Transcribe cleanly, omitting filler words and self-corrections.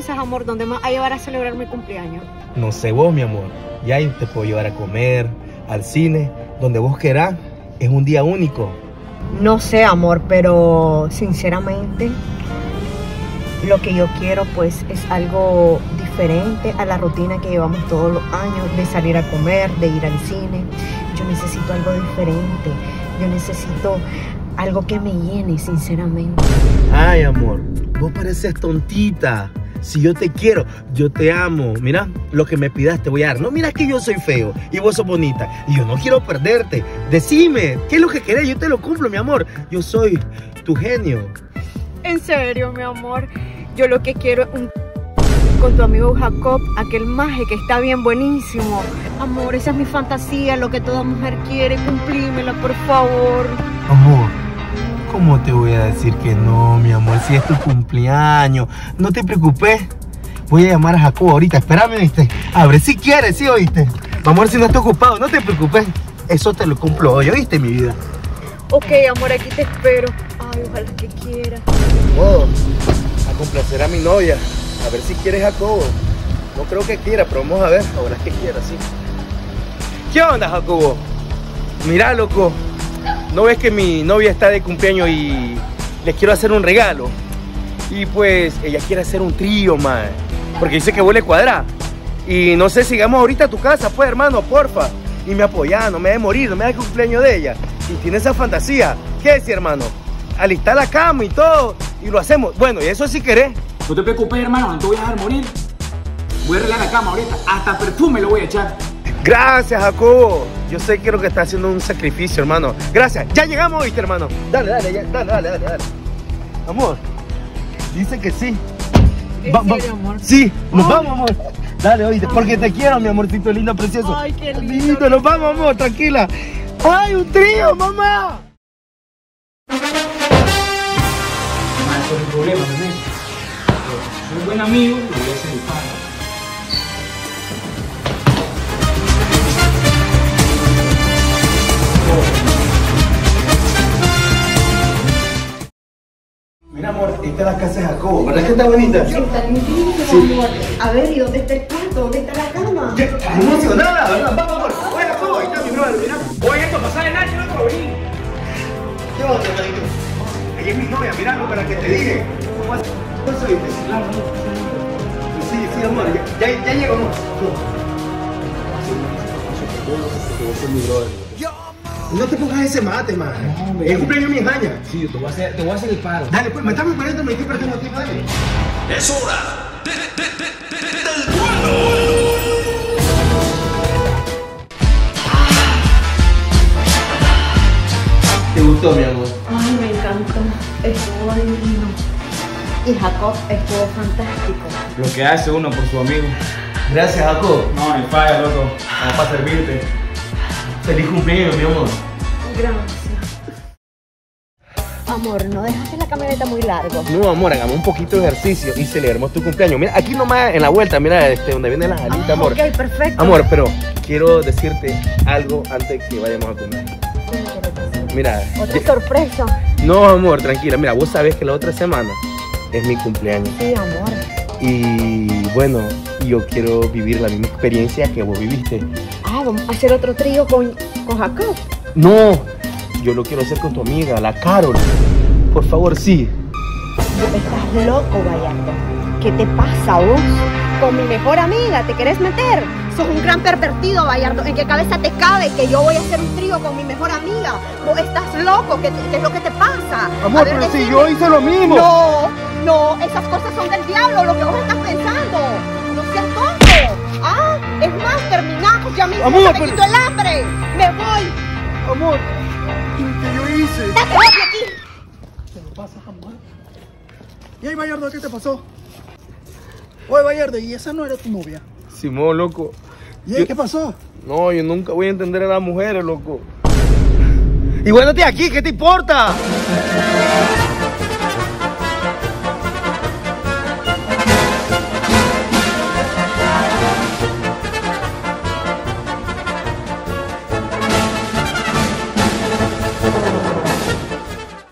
entonces, amor, ¿dónde más a llevar a celebrar mi cumpleaños? No sé vos, mi amor. Y ahí te puedo llevar a comer, al cine, donde vos querás. Es un día único. No sé, amor, pero sinceramente lo que yo quiero pues es algo diferente a la rutina que llevamos todos los años de salir a comer, de ir al cine. Yo necesito algo diferente. Yo necesito algo que me llene, sinceramente. Ay, amor, vos pareces tontita. Si yo te quiero, yo te amo. Mira, lo que me pidas te voy a dar. No, mira que yo soy feo y vos sos bonita. Y yo no quiero perderte. Decime, ¿qué es lo que querés? Yo te lo cumplo, mi amor. Yo soy tu genio. En serio, mi amor. Yo lo que quiero es un... con tu amigo Jacob, aquel maje que está bien buenísimo. Amor, esa es mi fantasía, lo que toda mujer quiere. Cumplímela, por favor. Amor, ¿cómo te voy a decir que no, mi amor? Si es tu cumpleaños. No te preocupes. Voy a llamar a Jacob ahorita. Espérame, ¿viste? Abre si quieres, ¿sí, oíste? Vamos a ver si no está ocupado. No te preocupes. Eso te lo cumplo hoy, ¿oíste, mi vida? Ok, amor, aquí te espero. Ay, ojalá que quieras. Oh, a complacer a mi novia. A ver si quieres, Jacobo. No creo que quiera, pero vamos a ver. Ahora es que quiera, sí. ¿Qué onda, Jacobo? Mirá, loco. ¿No ves que mi novia está de cumpleaños y les quiero hacer un regalo? Y pues ella quiere hacer un trío, man. Porque dice que vos le cuadrás. Y no sé, sigamos ahorita a tu casa, pues, hermano, porfa. Y me apoyá, no me dejes morir, no me hagas el cumpleaños de ella. Y tiene esa fantasía. ¿Qué decir, hermano? Alistá la cama y todo. Y lo hacemos. Bueno, y eso si querés. No te preocupes, hermano, no te voy a dejar morir. Voy a arreglar la cama ahorita, hasta perfume lo voy a echar. Gracias, Jacobo. Yo sé que lo que está haciendo es un sacrificio, hermano. Gracias, ya llegamos, ¿viste, hermano? Dale, dale, ya, dale. Amor, dice que sí. ¿En serio, amor? Sí, nos vamos, amor. Dale, oíste, porque te quiero, mi amorcito lindo, precioso. Ay, qué lindo. Lindo, nos vamos, amor, tranquila. ¡Ay, un trío, mamá! No hay problema, ¿no? Un buen amigo, lo voy a hacer mi padre. Mira, amor, esta es la casa de Jacobo. ¿Verdad que está bonita? Sí, está lindísima, amor. A ver, ¿y dónde está el cuarto? ¿Dónde está la cama? Ya está emocionada, ¿verdad? Vamos, amor. Voy a Jacobo, ahí está mi brother, mira. Voy a pasar el año, no te voy. ¿Qué onda, carito? Ella es mi novia, miralo para que te diga. ¿Cómo haces? Sí, amor, ya llegó, amor. No te pongas ese mate, man. Es cumpleaños mi haña. Sí, te voy a hacer el paro. Dale, pues, matame 40 minutos y perdemos tiempo, dale. Es hora del duelo. ¿Te gustó, mi amor? Ay, me encantó. Estuvo divino. Y Jacob estuvo fantástico. Lo que hace uno por su amigo. Gracias, Jacob. No, ni falla, loco. Vamos para servirte. Feliz cumpleaños, mi amor. Gracias. Amor, no dejaste la camioneta muy largo. No, amor, hagamos un poquito de ejercicio y celebremos tu cumpleaños. Mira, aquí nomás en la vuelta, mira donde vienen las alitas, amor. Ok, perfecto. Amor, pero quiero decirte algo antes que vayamos a comer. Mira. Otra sorpresa. No, amor, tranquila. Mira, vos sabés que la otra semana es mi cumpleaños. Sí, amor. Y bueno, yo quiero vivir la misma experiencia que vos viviste. Ah, vamos a hacer otro trío con Jacob. No, yo lo quiero hacer con tu amiga, la Carol. Por favor, sí. Estás loco, Bayardo. ¿Qué te pasa, vos? Con mi mejor amiga, ¿te querés meter? Sos un gran pervertido, Bayardo. ¿En qué cabeza te cabe que yo voy a hacer un trío con mi mejor amiga? Vos estás loco, ¿qué es lo que te pasa? Amor, ver, pero si yo hice lo mismo. No, esas cosas son del diablo, lo que vos estás pensando. No seas tonto. Ah, es más, terminamos ya mismo. Amor, me quito el hambre. Me voy. Amor, ¿qué yo hice? ¡Date de aquí! ¿Te lo pasas, amor? ¿Y ahí, Bayardo, qué te pasó? Oye, Bayardo, ¿y esa no era tu novia? Simón, loco. ¿Y ahí qué pasó? No, yo nunca voy a entender a las mujeres, loco. Y bueno, aquí, ¿qué te importa?